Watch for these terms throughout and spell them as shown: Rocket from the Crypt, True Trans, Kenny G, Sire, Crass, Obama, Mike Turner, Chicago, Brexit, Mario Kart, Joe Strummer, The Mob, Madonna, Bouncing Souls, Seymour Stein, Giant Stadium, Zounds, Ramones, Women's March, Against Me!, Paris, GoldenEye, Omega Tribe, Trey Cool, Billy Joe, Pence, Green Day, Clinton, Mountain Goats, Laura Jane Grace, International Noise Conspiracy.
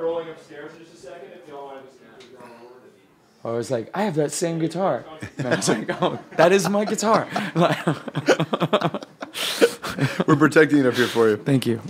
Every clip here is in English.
rolling upstairs in just a second if y'all want to just keep going over. I was like, I have that same guitar. And I was like, oh, that is my guitar. We're protecting it up here for you. Thank you.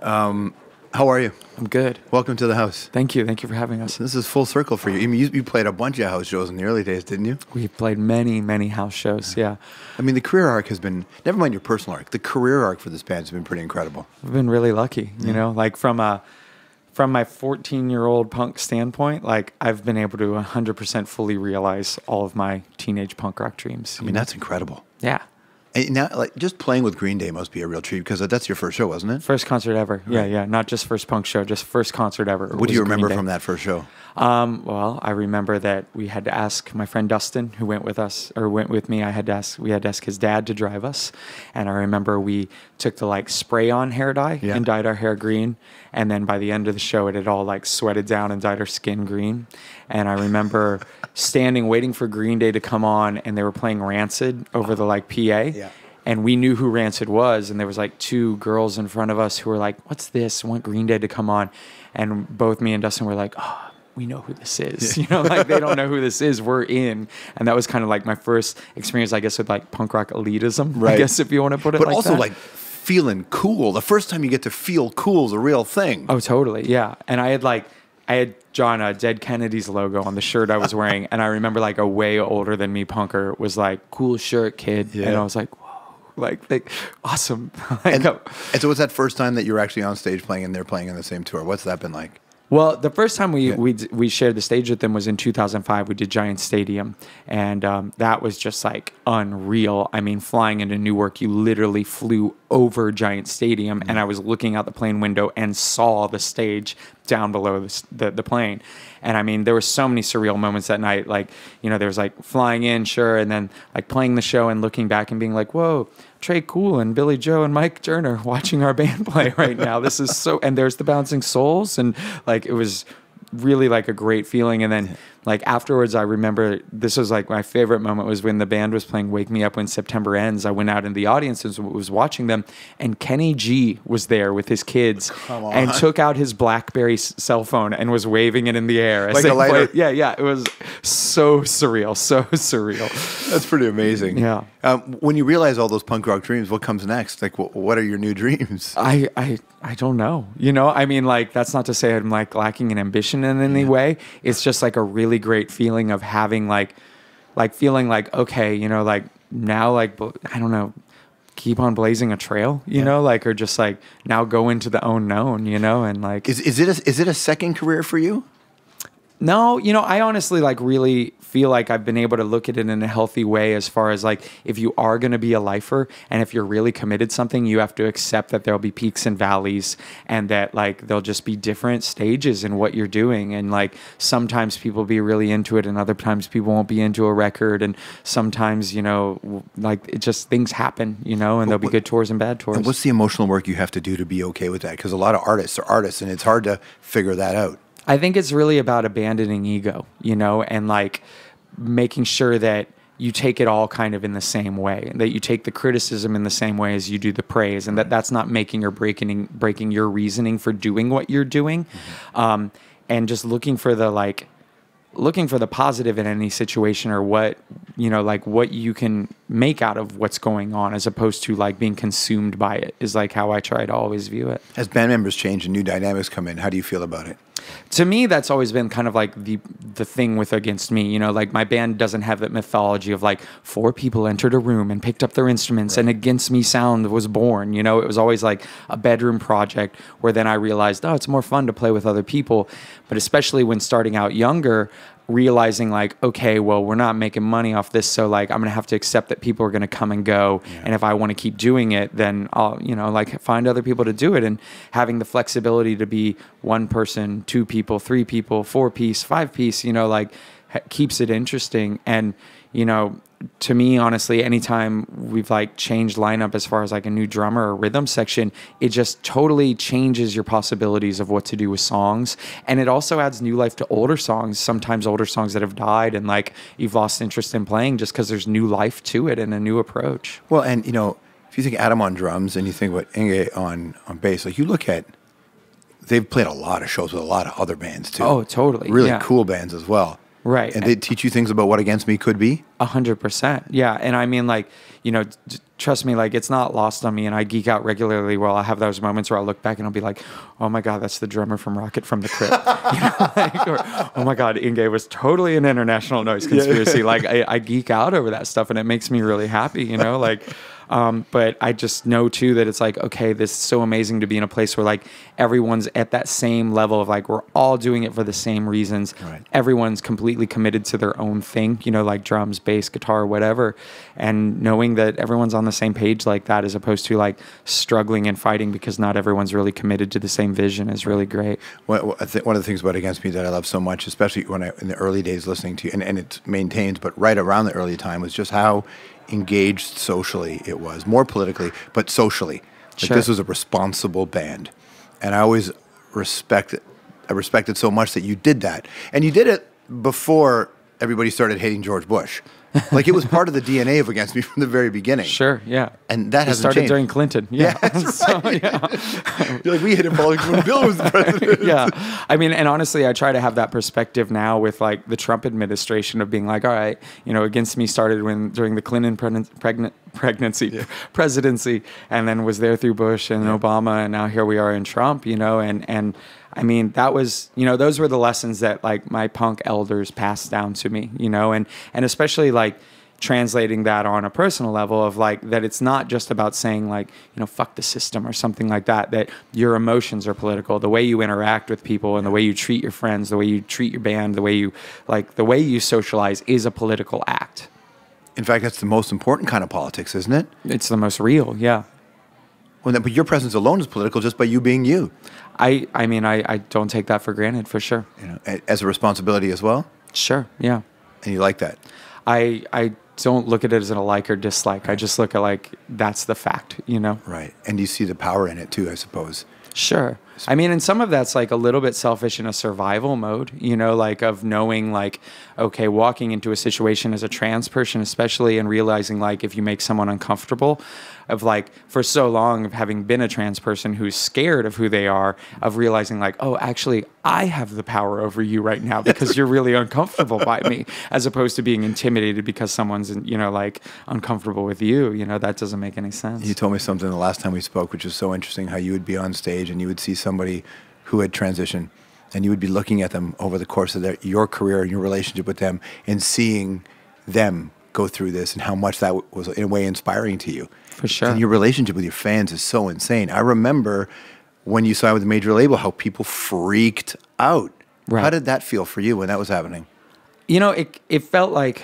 How are you? I'm good. Welcome to the house. Thank you. Thank you for having us. This is full circle for you. I mean, you played a bunch of house shows in the early days, didn't you? We played many, many house shows, yeah. I mean, the career arc has been, never mind your personal arc, the career arc for this band has been pretty incredible. I've been really lucky, you know, like from my 14-year-old punk standpoint, like I've been able to 100% fully realize all of my teenage punk rock dreams. I mean, that's incredible. Yeah. And now, like, just playing with Green Day must be a real treat because that's your first show, wasn't it? First concert ever. Right. Yeah, yeah. Not just first punk show, just first concert ever. What do you remember from that first show? Well, I remember that we had to ask my friend Dustin, who went with us, or went with me. We had to ask his dad to drive us. And I remember we took the like spray-on hair dye and dyed our hair green. And then by the end of the show, it had all like sweated down and dyed our skin green. And I remember standing, waiting for Green Day to come on, and they were playing Rancid over the like PA. Yeah. And we knew who Rancid was, and there was like two girls in front of us who were like, "What's this? I want Green Day to come on." And both me and Dustin were like, "Oh, we know who this is." You know, like they don't know who this is. We're in. And that was kind of like my first experience, I guess, with like punk rock elitism, I guess, if you want to put it like that. But also like feeling cool. The first time you get to feel cool is a real thing. Oh, totally. Yeah. And I had drawn a Dead Kennedys logo on the shirt I was wearing. And I remember like a way older than me punker was like, "Cool shirt, kid." Yeah. And I was like, whoa, like awesome. And so what's that first time that you were actually on stage playing and they're playing on the same tour? What's that been like? Well, the first time we shared the stage with them was in 2005. We did Giant Stadium, and that was just like unreal. I mean, flying into Newark, you literally flew over Giant Stadium, and I was looking out the plane window and saw the stage down below the plane. And I mean, there were so many surreal moments that night. Like, you know, there was like flying in, sure, and then like playing the show and looking back and being like, whoa, Trey Cool and Billy Joe and Mike Turner watching our band play right now. This is so, and there's the Bouncing Souls, and like it was really like a great feeling. And then like afterwards, I remember this was like my favorite moment was when the band was playing Wake Me Up When September Ends. I went out in the audience and was watching them, and Kenny G was there with his kids and took out his BlackBerry cell phone and was waving it in the air. Like a lighter? Yeah, yeah. It was so surreal, so surreal. That's pretty amazing. Yeah. When you realize all those punk rock dreams, what comes next? Like, what are your new dreams? I don't know. You know, I mean, like, that's not to say I'm like lacking in ambition in any way. It's just like a really great feeling of having like feeling like, okay, you know, like now, like, I don't know, keep on blazing a trail, you know, like, or just like now go into the unknown, you know. And like, is it a second career for you? No, you know, I honestly like really feel like I've been able to look at it in a healthy way, as far as like, if you are going to be a lifer and if you're really committed to something, you have to accept that there'll be peaks and valleys, and that like there'll just be different stages in what you're doing. And like sometimes people be really into it, and other times people won't be into a record, and sometimes, you know, like it just, things happen, you know, and there'll be good tours and bad tours. And what's the emotional work you have to do to be okay with that? Because a lot of artists are artists, and it's hard to figure that out. I think it's really about abandoning ego, you know, and like making sure that you take it all kind of in the same way, that you take the criticism in the same way as you do the praise, and that's not making or breaking your reasoning for doing what you're doing. And just looking for the positive in any situation, or what, you know, like what you can make out of what's going on, as opposed to like being consumed by it, is like how I try to always view it. As band members change and new dynamics come in, how do you feel about it? To me, that's always been kind of like the thing with Against Me, you know, like my band doesn't have that mythology of like 4 people entered a room and picked up their instruments and Against Me sound was born, you know. It was always like a bedroom project, where then I realized, oh, it's more fun to play with other people. But especially when starting out younger, realizing like, okay, well, we're not making money off this, so like I'm gonna have to accept that people are gonna come and go, and if I want to keep doing it, then I'll, you know, like find other people to do it. And having the flexibility to be 1 person, 2 people, 3 people, 4-piece, 5-piece, you know, like keeps it interesting. And you know, to me, honestly, anytime we've like changed lineup as far as like a new drummer or rhythm section, it just totally changes your possibilities of what to do with songs. And it also adds new life to older songs, sometimes older songs that have died and like you've lost interest in playing, just because there's new life to it and a new approach. Well, and you know, if you think Adam on drums and you think about Inge on bass, like you look at they've played a lot of shows with a lot of other bands too. Oh, totally. Really cool bands as well. Right. And they teach you things about what Against Me could be? 100%. Yeah. And I mean, like, you know, trust me, like, it's not lost on me. And I geek out regularly where I'll have those moments where I'll look back and I'll be like, oh my God, that's the drummer from Rocket from the Crypt. You know, like, or, oh my God, Inge was totally an International Noise Conspiracy. Like, I geek out over that stuff and it makes me really happy, you know? Like, but I just know too that it's like, okay, this is so amazing to be in a place where like everyone's at that same level of like, we're all doing it for the same reasons. Right. Everyone's completely committed to their own thing, you know, like drums, bass, guitar, whatever. And knowing that everyone's on the same page like that, as opposed to like struggling and fighting because not everyone's really committed to the same vision, is really great. Well, one of the things about Against Me that I love so much, especially when I, in the early days listening to you, and it maintains, but right around the early time was just how engaged socially it was, more politically, but socially. Like this was a responsible band. And I always respect it. I respect it so much that you did that. And you did it before everybody started hating George Bush. Like it was part of the DNA of Against Me from the very beginning. Sure, yeah. And that has started changed. During Clinton. Yeah, yeah, that's so, right. Yeah. You're like, we hit him when Bill was the president. Yeah, I mean, and honestly, I try to have that perspective now with like the Trump administration of being like, all right, you know, Against Me started when during the Clinton presidency, and then was there through Bush and Obama, and now here we are in Trump. You know, and I mean, that was, you know, those were the lessons that like my punk elders passed down to me, you know, and especially like translating that on a personal level of like, that it's not just about saying like, you know, fuck the system or something like that, that your emotions are political, the way you interact with people and the way you treat your friends, the way you treat your band, the way you like, the way you socialize is a political act. In fact, that's the most important kind of politics, isn't it? It's the most real. Yeah. Well, but your presence alone is political just by you being you. I mean, I don't take that for granted, for sure. You know, as a responsibility as well? Sure, yeah. And you like that? I don't look at it as a like or dislike. Right. I just look at, like, that's the fact, you know? Right. And you see the power in it, too, I suppose. Sure. I mean, and some of that's, like, a little bit selfish in a survival mode, you know, like, of knowing, like, okay, walking into a situation as a trans person, especially, and realizing, like, if you make someone uncomfortable, of like, for so long of having been a trans person who's scared of who they are, of realizing like, oh, actually I have the power over you right now because you're really uncomfortable by me, as opposed to being intimidated because someone's, you know, like uncomfortable with you, you know, that doesn't make any sense. You told me something the last time we spoke, which is so interesting, how you would be on stage and you would see somebody who had transitioned and you would be looking at them over the course of their, your career and your relationship with them and seeing them go through this and how much that was in a way inspiring to you. For sure. And your relationship with your fans is so insane. I remember when you signed with a major label, how people freaked out. Right. How did that feel for you when that was happening? You know, it felt like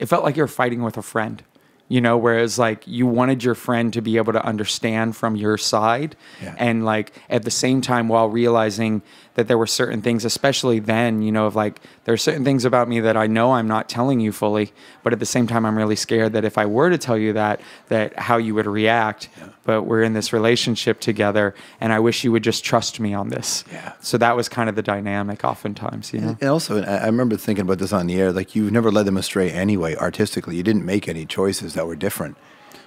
you were fighting with a friend. You know, whereas like you wanted your friend to be able to understand from your side, and like at the same time while realizing that there were certain things, especially then, you know, of like there are certain things about me that I know I'm not telling you fully, but at the same time I'm really scared that if I were to tell you that, that how you would react. Yeah. But we're in this relationship together, and I wish you would just trust me on this. Yeah. So that was kind of the dynamic, oftentimes. You know? And also, I remember thinking about this on the air. Like you've never led them astray anyway, artistically. You didn't make any choices that were different.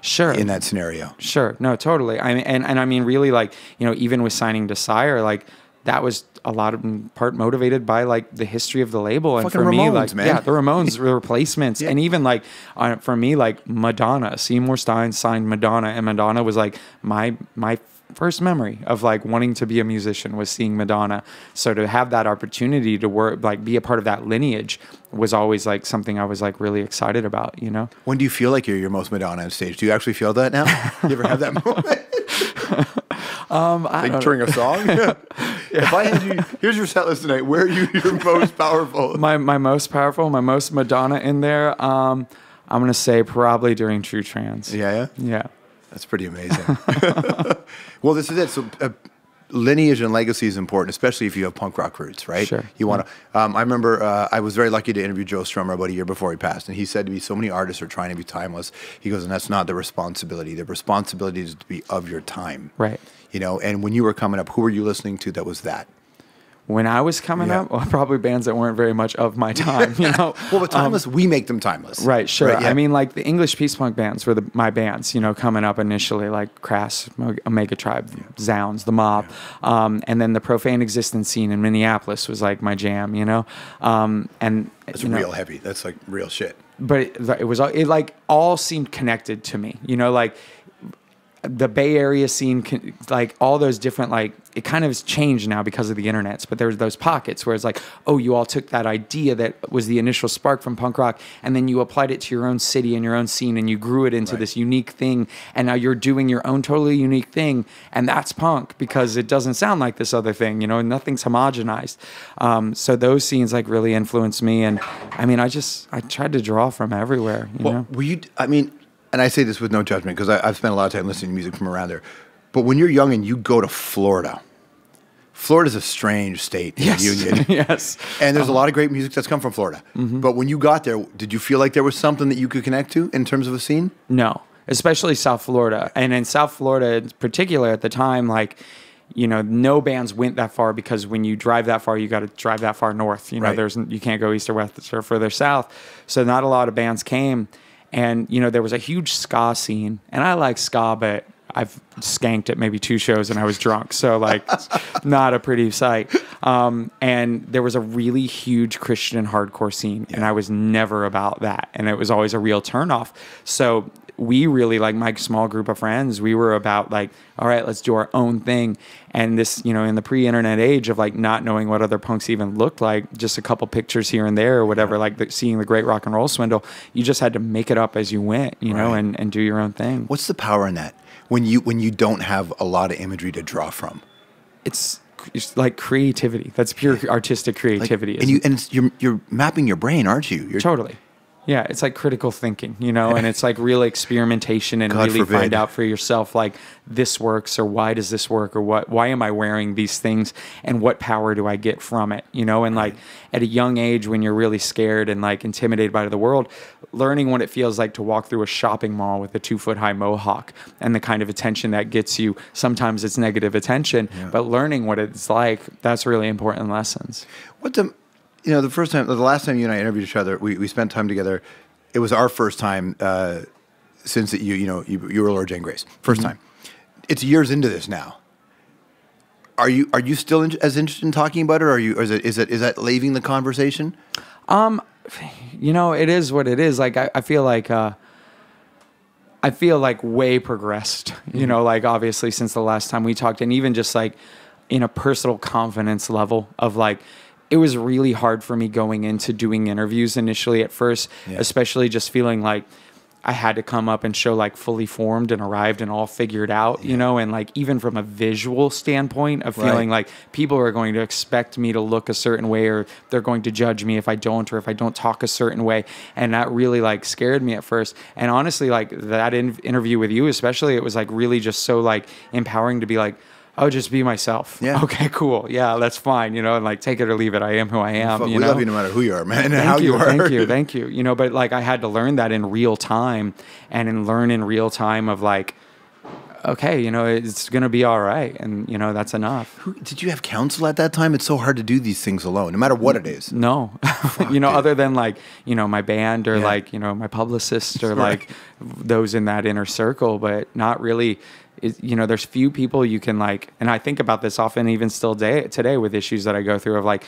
Sure. In that scenario. Sure. No, totally. I mean, and I mean, really, like, you know, even with signing to Sire, like that was a lot of part motivated by like the history of the label. And fucking for Ramones, me, like, man. Yeah, the Ramones, the Replacements. Yeah. And even like for me, like Madonna, Seymour Stein signed Madonna, and Madonna was like my first memory of like wanting to be a musician was seeing Madonna. So to have that opportunity to work, like be a part of that lineage was always like something I was like really excited about, you know? When do you feel like you're your most Madonna on stage? Do you actually feel that now? You ever have that moment? Like during a song? Yeah. If I had you, here's your set list tonight. Where are you your most powerful? My most powerful, my most Madonna in there. I'm going to say probably during True Trans. Yeah? Yeah. Yeah. That's pretty amazing. Well, this is it. So lineage and legacy is important, especially if you have punk rock roots, right? Sure. You want to. I remember I was very lucky to interview Joe Strummer about a year before he passed, and he said to me, so many artists are trying to be timeless. He goes, and that's not the responsibility. The responsibility is to be of your time. Right. You know, and when you were coming up, who were you listening to that was that? when I was coming up, well, probably bands that weren't very much of my time, you know? Well, but timeless, we make them timeless. Right, sure. Right, yeah. I mean, like, the English peace punk bands were my bands, you know, coming up initially, like Crass, Omega Tribe, Zounds, The Mob. Yeah. And then the Profane Existence scene in Minneapolis was, like, my jam, you know? And that's real heavy. That's, like, real shit. But it like, all seemed connected to me, you know? Like, the Bay Area scene, like all those different, like it kind of has changed now because of the internets, but there was those pockets where it's like, oh, you all took that idea that was the initial spark from punk rock and then you applied it to your own city and your own scene and you grew it into this unique thing, and now you're doing your own totally unique thing, and that's punk because it doesn't sound like this other thing, you know, and nothing's homogenized. So those scenes like really influenced me, and I mean, I tried to draw from everywhere, you know? Well, I mean, and I say this with no judgment because I've spent a lot of time listening to music from around there. But when you're young and you go to Florida, Florida's a strange state in the Union. Yes. And there's a lot of great music that's come from Florida. Mm-hmm. But when you got there, did you feel like there was something that you could connect to in terms of a scene? No, especially South Florida. And in South Florida in particular at the time, like, you know, no bands went that far because when you drive that far, you got to drive that far north. You know, you can't go east or west or further south. So not a lot of bands came. And, you know, there was a huge ska scene. And I like ska, but I've skanked at maybe 2 shows and I was drunk. So, like, it's not a pretty sight. And there was a really huge Christian hardcore scene. Yeah. And I was never about that. And it was always a real turnoff. So we really, like my small group of friends, we were about, like, all right, let's do our own thing. And this, you know, in the pre-internet age of, like, not knowing what other punks even looked like, just a couple pictures here and there or whatever, like seeing the Great Rock and Roll Swindle, you just had to make it up as you went, you know, and do your own thing. What's the power in that when you don't have a lot of imagery to draw from? It's like creativity. That's pure artistic creativity. Like, you're mapping your brain, aren't you? Totally. Yeah, it's like critical thinking, you know, and it's like real experimentation and find out for yourself, like, this works or why does this work or why am I wearing these things and what power do I get from it, you know? And like at a young age when you're really scared and like intimidated by the world, learning what it feels like to walk through a shopping mall with a 2-foot-high mohawk and the kind of attention that gets you, sometimes it's negative attention, but learning what it's like, that's really important lessons. You know, the last time you and I interviewed each other, we spent time together. It was our first time since that you were Laura Jane Grace. First time. It's years into this now. Are you still as interested in talking about it, or is that leaving the conversation? You know, it is what it is. Like I feel like way progressed. You know, like obviously since the last time we talked, and even just like in a personal confidence level of like. It was really hard for me going into doing interviews initially at first, especially just feeling like I had to come up and show like fully formed and arrived and all figured out, you know, and like even from a visual standpoint of feeling like people are going to expect me to look a certain way or they're going to judge me if I don't or if I don't talk a certain way. And that really like scared me at first. And honestly, like that interview with you especially, it was like really just so like empowering to be like, oh, just be myself. Yeah. Okay, cool. Yeah, that's fine. You know, and like take it or leave it. I am who I am. You know? We love you no matter who you are, man, and how you are. Thank you. Thank you. You know, but like I had to learn that in real time and learn in real time of like, okay, you know, it's going to be all right. And, you know, that's enough. Did you have counsel at that time? It's so hard to do these things alone, no matter what it is. No. Fuck, you know, dude. Other than like, you know, my band or like, you know, my publicist or like those in that inner circle, but not really, you know, there's few people you can like, and I think about this often even still today with issues that I go through of like,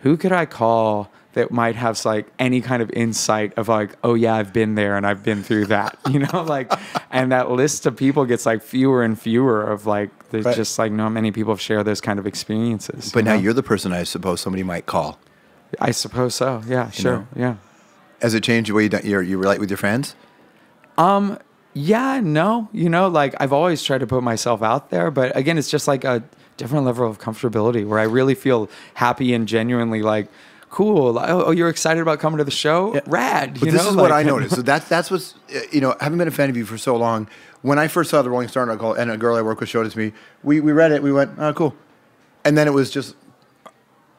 who could I call that might have like any kind of insight of like, oh yeah, I've been there and I've been through that, you know, like, and that list of people gets like fewer and fewer of like, there's just like not many people share those kind of experiences. But now you're the person I suppose somebody might call. I suppose so. Yeah, sure. Yeah. Has it changed the way you relate with your friends? Yeah, no, you know, like I've always tried to put myself out there, but again, it's just like a different level of comfortability where I really feel happy and genuinely like, cool. Oh, you're excited about coming to the show? Yeah. Rad. But this is like, what I noticed. So that's what's, you know, having been a fan of you for so long, when I first saw the Rolling Stone article and a girl I work with showed it to me, we read it, we went, oh, cool. And then it was just,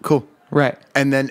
cool. Right. And then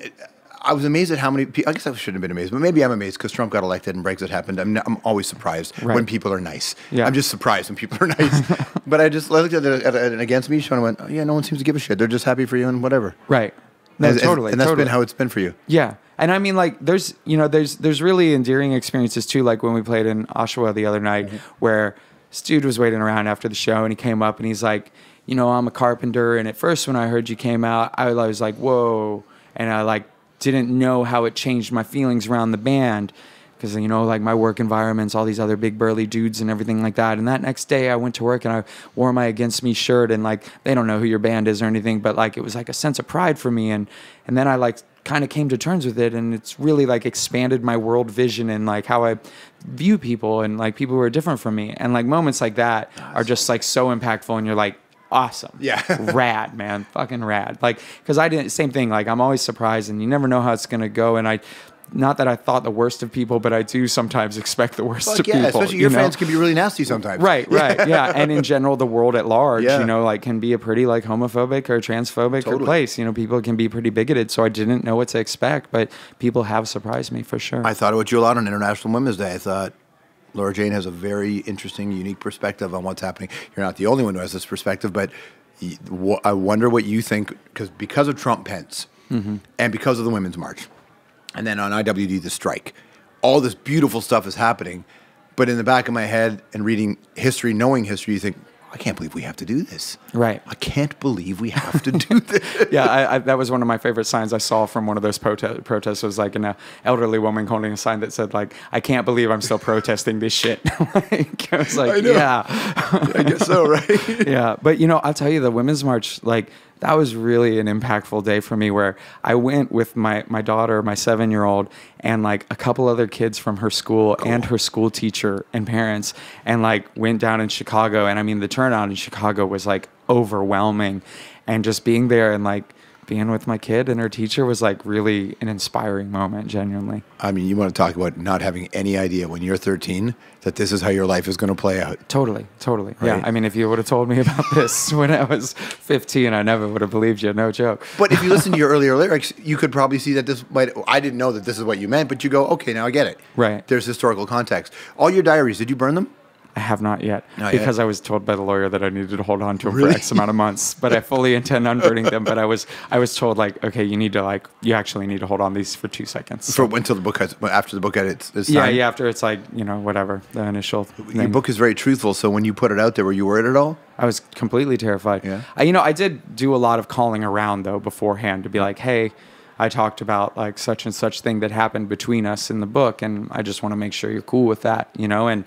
I was amazed at how many people, I guess I shouldn't have been amazed, but maybe I'm amazed because Trump got elected and Brexit happened. I'm always surprised when people are nice. Yeah. I'm just surprised when people are nice. But I looked at an Against Me show and I went, oh, yeah, no one seems to give a shit. They're just happy for you and whatever. Right. No, totally. And that's been how it's been for you. Yeah. And I mean, like, there's really endearing experiences too, like when we played in Oshawa the other night where this dude was waiting around after the show and he came up and he's like, you know, I'm a carpenter. And at first when I heard you came out, I was like, whoa. And I like didn't know how it changed my feelings around the band because, you know, like my work environment's all these other big burly dudes and everything like that. And that next day I went to work and I wore my Against Me shirt and like they don't know who your band is or anything, but like it was like a sense of pride for me. And then I like kind of came to terms with it and it's really like expanded my world vision and like how I view people and like people who are different from me. And like moments like that are just like so impactful and you're like, awesome. Yeah. Rad, man. Fucking rad. Like, because I didn't, same thing. Like, I'm always surprised and you never know how it's going to go. And not that I thought the worst of people, but I do sometimes expect the worst of people. Especially your fans can be really nasty sometimes. Right, right. Yeah. And in general, the world at large, you know, like can be a pretty like homophobic or transphobic or place. You know, people can be pretty bigoted. So I didn't know what to expect, but people have surprised me for sure. I thought about you a lot on International Women's Day. I thought, Laura Jane has a very interesting, unique perspective on what's happening. You're not the only one who has this perspective, but I wonder what you think, because of Trump Pence and because of the Women's March, and then on IWD, the strike, all this beautiful stuff is happening, but in the back of my head and reading history, knowing history, you think, I can't believe we have to do this. Right. I can't believe we have to do this. Yeah, I that was one of my favorite signs I saw from one of those protests was like an elderly woman holding a sign that said like, I can't believe I'm still protesting this shit. Like, I was like, yeah. I guess so, right? Yeah, but you know, I'll tell you the Women's March, like that was really an impactful day for me where I went with my daughter, my 7-year-old, and like a couple other kids from her school and her school teacher and parents, and like went down in Chicago. And I mean, the turnout in Chicago was like overwhelming, and just being there and like being with my kid and her teacher was like really an inspiring moment, genuinely. I mean, you want to talk about not having any idea when you're 13 that this is how your life is going to play out. Totally, totally. Right? Yeah, I mean, if you would have told me about this when I was 15, I never would have believed you, no joke. But if you listen to your earlier lyrics, you could probably see that this might, I didn't know that this is what you meant, but you go, okay, now I get it. Right. There's historical context. All your diaries, did you burn them? I have not yet, because I was told by the lawyer that I needed to hold on to them for X amount of months, but I fully intend on burning them. But I was told like, okay, you need to like, you actually need to hold on these for 2 seconds. For until the book has, after the book edits. Yeah, after it's like, you know, whatever, the initial thing. Your book is very truthful. So when you put it out there, were you worried at all? I was completely terrified. Yeah. You know, I did do a lot of calling around though beforehand to be like, hey, I talked about like such and such thing that happened between us in the book. And I just want to make sure you're cool with that, you know? And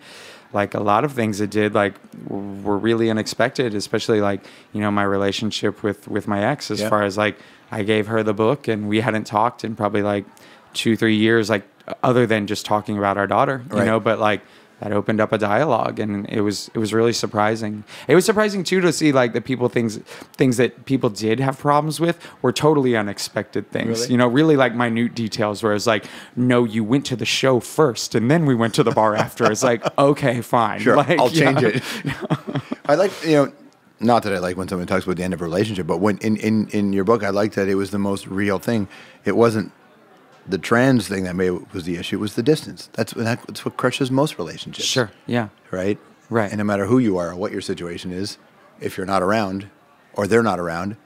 like a lot of things it did like were really unexpected, especially like, you know, my relationship with my ex, as far as like I gave her the book and we hadn't talked in probably like 2-3 years, like other than just talking about our daughter, you know, but like that opened up a dialogue and it was really surprising. It was surprising too to see like the people things that people did have problems with were totally unexpected things. Really? You know, really like minute details where it's like, no, you went to the show first and then we went to the bar after. It's like, okay, fine. Sure, like, I'll change it. I like, you know, not that I like when someone talks about the end of a relationship, but when in your book, I liked that it was the most real thing. It wasn't the trans thing that was the issue, was the distance. That's what crushes most relationships. Sure, yeah. Right? Right. And no matter who you are or what your situation is, if you're not around or they're not around,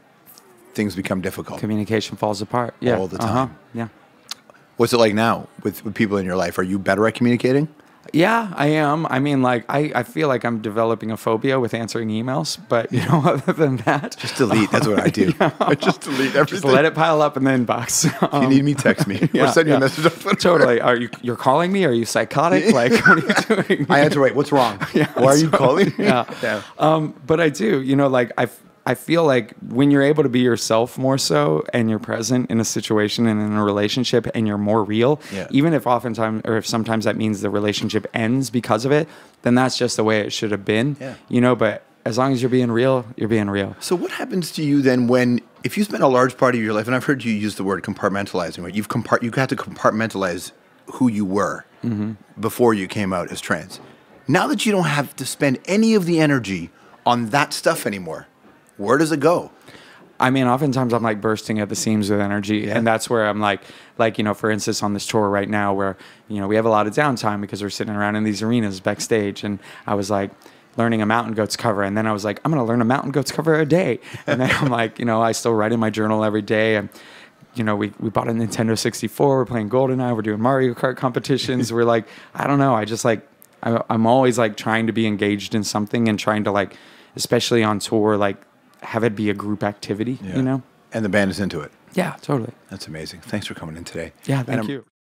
things become difficult. Communication falls apart. Yeah. All the time. Yeah. What's it like now with people in your life? Are you better at communicating? Yeah, I am. I mean, like, I feel like I'm developing a phobia with answering emails, but, you know, other than that... Just delete. That's what I do. Yeah. I just delete everything. Just let it pile up in the inbox. If you need me, text me. Yeah, or send you a message on Twitter. Totally. You're calling me? Are you psychotic? Like, what are you doing? I had to wait. What's wrong? Yeah, why are you calling me? Yeah. But I do. You know, like, I feel like when you're able to be yourself more so and you're present in a situation and in a relationship and you're more real, even if oftentimes or if sometimes that means the relationship ends because of it, then that's just the way it should have been, you know, but as long as you're being real, you're being real. So what happens to you then when, if you spend a large part of your life, and I've heard you use the word compartmentalizing, right? You've got to compartmentalize who you were before you came out as trans. Now that you don't have to spend any of the energy on that stuff anymore, where does it go? I mean, oftentimes I'm like bursting at the seams with energy. Yeah. And that's where I'm like, you know, for instance, on this tour right now where, you know, we have a lot of downtime because we're sitting around in these arenas backstage. And I was like learning a Mountain Goats cover. And then I was like, I'm going to learn a Mountain Goats cover a day. And then I'm like, you know, I still write in my journal every day. And, you know, we bought a Nintendo 64. We're playing GoldenEye. We're doing Mario Kart competitions. We're like, I don't know. I just like, I'm always like trying to be engaged in something and trying to like, especially on tour, like, have it be a group activity, yeah. You know? And the band is into it. Yeah, totally. That's amazing. Thanks for coming in today. Yeah, thank you.